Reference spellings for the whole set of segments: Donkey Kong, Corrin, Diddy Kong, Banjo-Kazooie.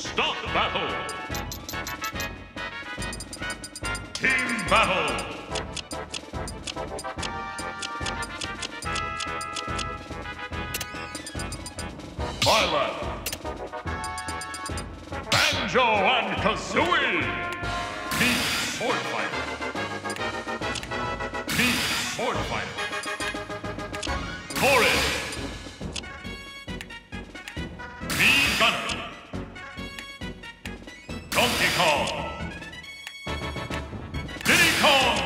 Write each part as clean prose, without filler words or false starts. Start battle! Team battle! Violet! Banjo and Kazooie! Meet sword fighter! Meet sword fighter! Corrin! Donkey Kong! Diddy Kong!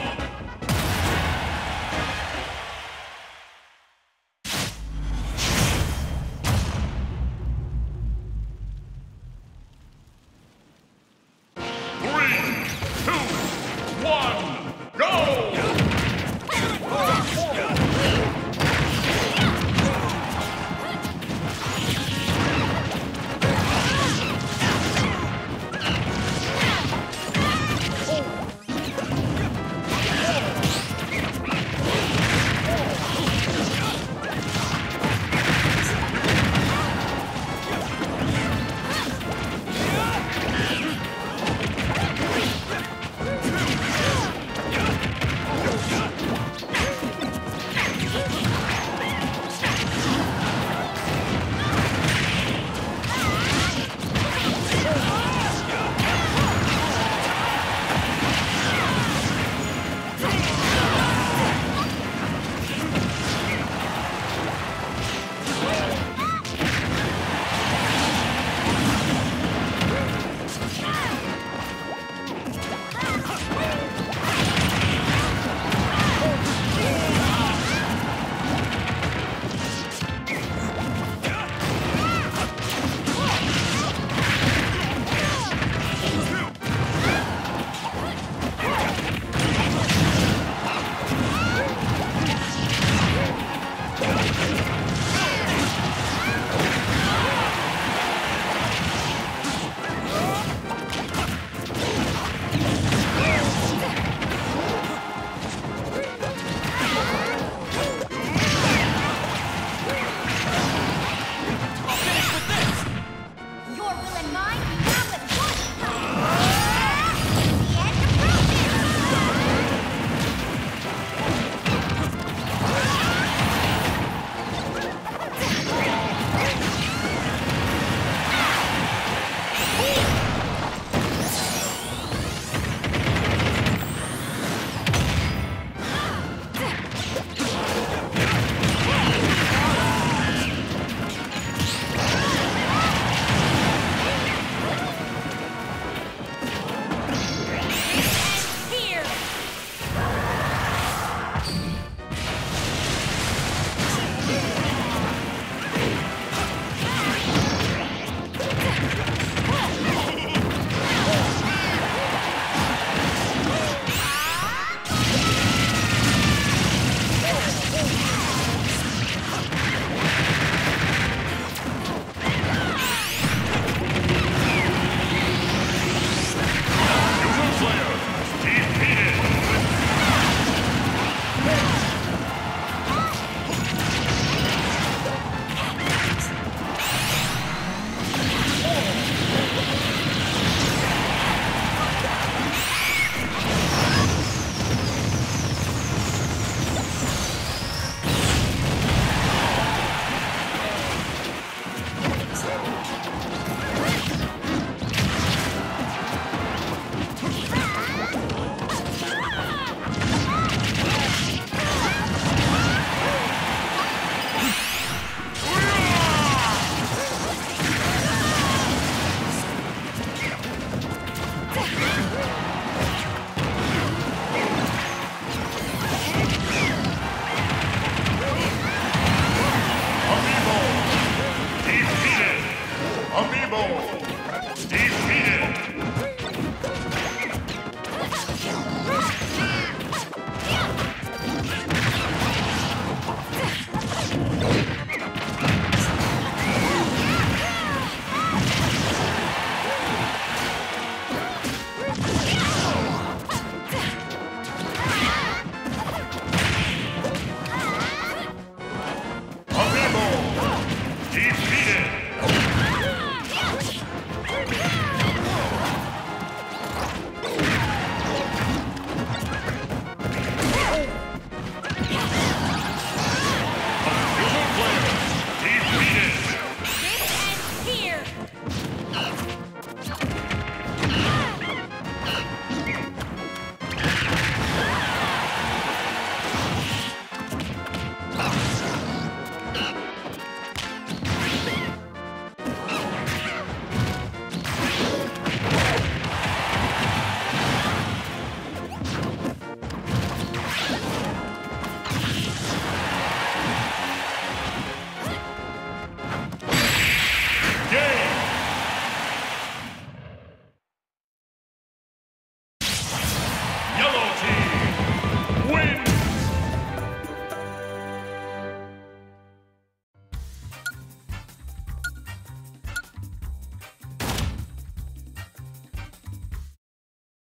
Mine?